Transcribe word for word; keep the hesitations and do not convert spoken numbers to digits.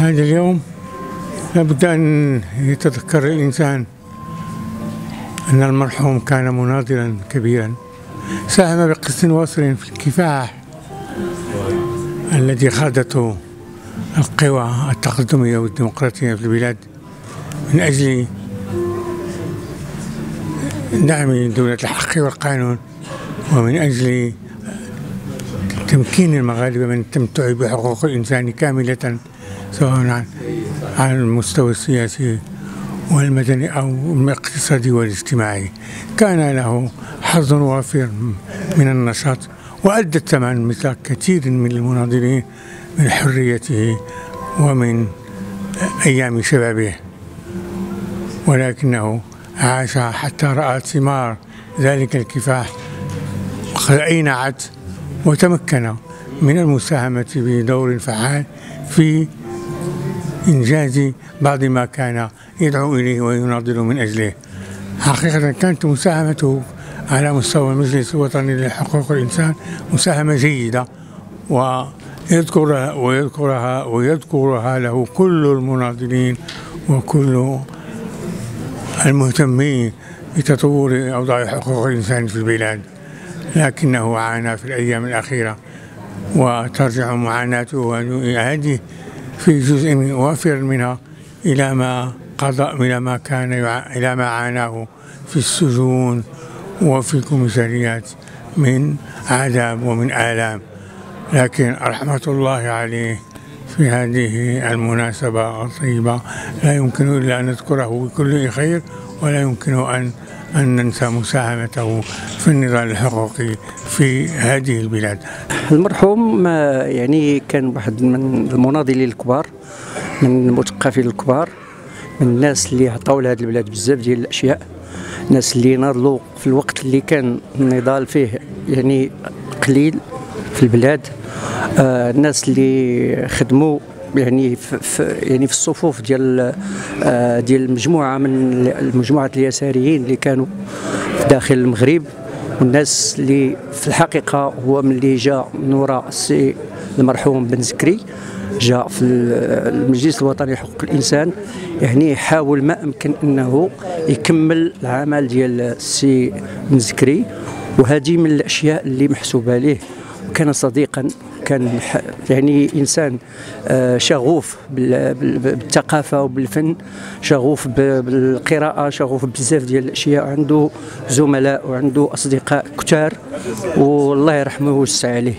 هذا اليوم لابد أن يتذكر الإنسان أن المرحوم كان مناضلا كبيرا، ساهم بقسط واسع في الكفاح الذي خاضته القوى التقدمية والديمقراطية في البلاد من أجل دعم دولة الحق والقانون، ومن أجل تمكين المغاربة من التمتع بحقوق الإنسان كاملة، سواء على المستوى السياسي والمدني أو الاقتصادي والاجتماعي. كان له حظ وافر من النشاط، وأدى الثمن مثل كثير من المناضلين من حريته ومن أيام شبابه، ولكنه عاش حتى رأى ثمار ذلك الكفاح قد أينعت، وتمكن من المساهمة بدور فعال في إنجاز بعض ما كان يدعو إليه ويناضل من أجله. حقيقة كانت مساهمته على مستوى المجلس الوطني لحقوق الإنسان مساهمة جيدة، ويذكرها ويذكرها ويذكرها له كل المناضلين وكل المهتمين بتطور أوضاع حقوق الإنسان في البلاد، لكنه عانى في الأيام الأخيرة، وترجع معاناته هذه في جزء وافر منها إلى ما قضى إلى ما كان إلى ما عاناه في السجون وفي الكوميساريات من عذاب ومن آلام. لكن رحمة الله عليه في هذه المناسبة الطيبة لا يمكن إلا أن نذكره بكل خير، ولا يمكن أن أن ننسى مساهمته في النضال الحقوقي في هذه البلاد. المرحوم يعني كان واحد من المناضلين الكبار، من المثقفين الكبار، من الناس اللي عطاو لهذه البلاد بزاف ديال الأشياء، الناس اللي ناضلوا في الوقت اللي كان النضال فيه يعني قليل في البلاد، آه الناس اللي خدموا يعني في يعني في الصفوف ديال آه ديال مجموعه من مجموعه اليساريين اللي كانوا داخل المغرب، والناس اللي في الحقيقه هو ملي جا من وراء السي المرحوم بن زكري جاء في المجلس الوطني لحقوق الانسان، يعني حاول ما امكن انه يكمل العمل ديال السي بن زكري، وهذه من الاشياء اللي محسوبه ليه. كان صديقا، كان يعني انسان شغوف بالثقافه وبالفن، شغوف بالقراءه، شغوف بزاف ديال الاشياء، عنده زملاء وعنده اصدقاء كتار، والله يرحمه ويوسع عليه.